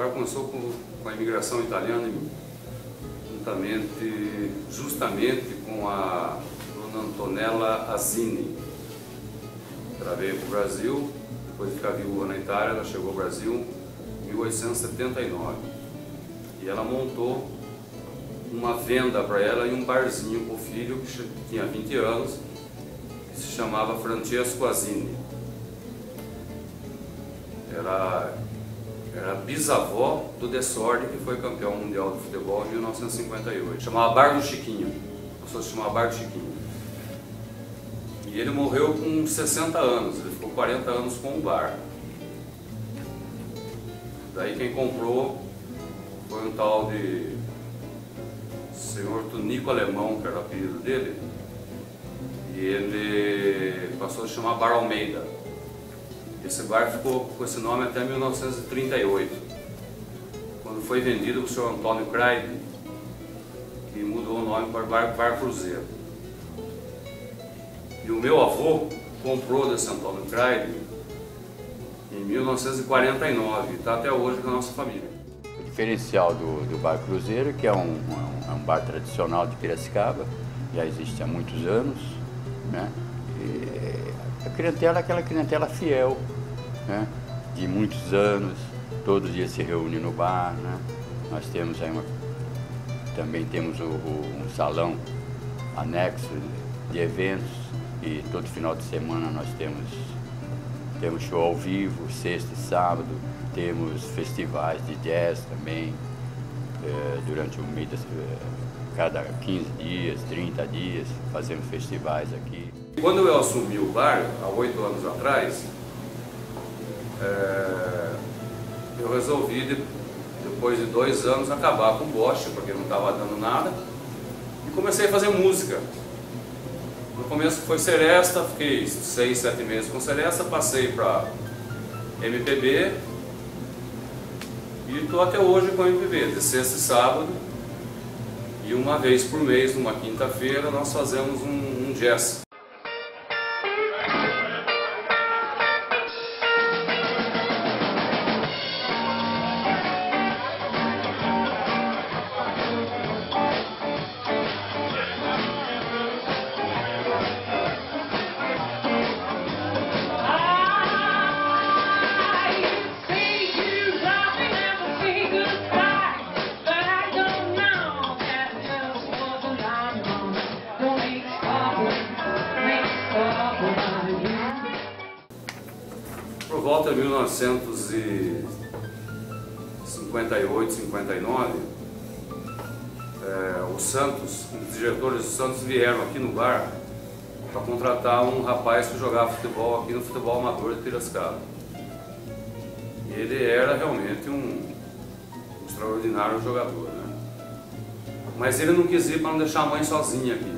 Agora começou com a imigração italiana, justamente com a dona Antonella Azzini. Ela veio para o Brasil, depois de ficar viúva na Itália, ela chegou ao Brasil em 1879. E ela montou uma venda para ela e um barzinho para o filho, que tinha 20 anos, que se chamava Francesco Azzini. Era bisavó do Desorden, que foi campeão mundial de futebol em 1958. Chamava Bar do Chiquinho. As pessoas chamavam Bar do Chiquinho. E ele morreu com 60 anos, ele ficou 40 anos com o bar. Daí quem comprou foi um tal de senhor Tunico Alemão, que era o apelido dele. E ele passou a chamar Bar Almeida. Esse bar ficou com esse nome até 1938, quando foi vendido para o senhor Antônio Craig, que mudou o nome para Bar Cruzeiro. E o meu avô comprou desse Antônio Craig em 1949, está até hoje com a nossa família. O diferencial do Bar Cruzeiro, que é um bar tradicional de Piracicaba, já existe há muitos anos, né? A clientela é aquela clientela fiel, né? De muitos anos, todo dia se reúne no bar, né? Nós temos aí também temos um salão anexo de eventos e todo final de semana nós temos show ao vivo, sexta e sábado, temos festivais de jazz também, durante o mês, cada 15 dias, 30 dias, fazemos festivais aqui. Quando eu assumi o bar, há 8 anos atrás, eu resolvi, depois de 2 anos, acabar com o boche, porque não estava dando nada, e comecei a fazer música. No começo foi Seresta, fiquei 6, 7 meses com Seresta, passei para MPB, e estou até hoje com MPB, de sexta e sábado, e uma vez por mês, numa quinta-feira, nós fazemos um jazz. Por volta de 1958, 59, os diretores do Santos vieram aqui no bar para contratar um rapaz que jogava futebol aqui no futebol amador de Piracicaba. Ele era realmente um extraordinário jogador, né? Mas ele não quis ir para não deixar a mãe sozinha aqui.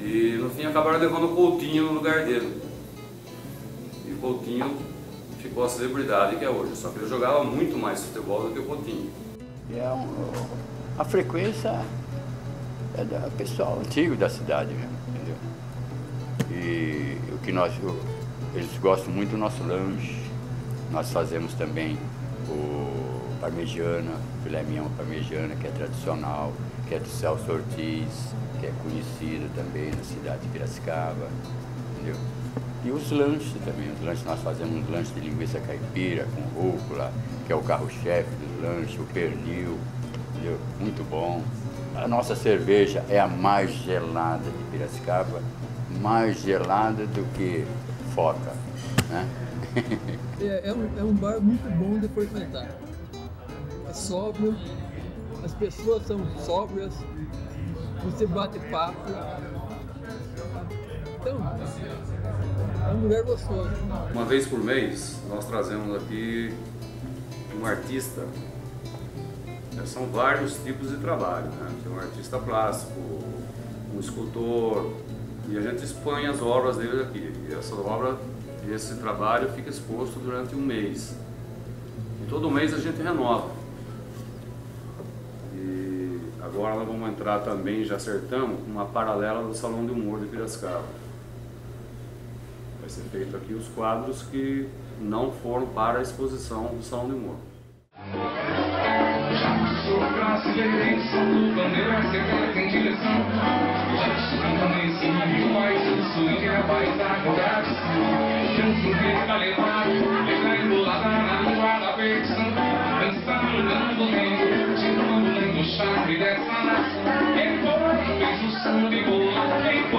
E no fim acabaram levando o Coutinho no lugar dele. E o Coutinho ficou a celebridade que é hoje, só que ele jogava muito mais futebol do que o Coutinho. A frequência é do pessoal antigo da cidade mesmo, entendeu? E eles gostam muito do nosso lanche. Nós fazemos também o parmegiana, filé mignon parmegiana, que é tradicional, que é do Celso Ortiz, que é conhecido também na cidade de Piracicaba, entendeu? E os lanches também, nós fazemos um lanche de linguiça caipira com rúcula, que é o carro-chefe do lanche, o pernil, entendeu? Muito bom. A nossa cerveja é a mais gelada de Piracicaba, mais gelada do que Foca, né? É um bar muito bom de frequentar, é sóbrio, as pessoas são sóbrias, você bate papo, então é um lugar gostoso. Uma vez por mês nós trazemos aqui um artista, são vários tipos de trabalho, né? Tem um artista plástico, um escultor, e a gente expõe as obras dele aqui, e esse trabalho fica exposto durante um mês, e todo mês a gente renova. E agora nós vamos entrar também, já acertamos, uma paralela do Salão de Humor de Piracicaba. Vai ser feito aqui os quadros que não foram para a exposição do Salão de Humor. Sou brasileirense, bandeira secreta em direção. Estou nesse rio mais sul, que é a paz da verdade. Canto está levado, está embolada na rua da perdição. Dançando, dando medo, tirando o chave dessa nação. É por isso o sangue boa, é por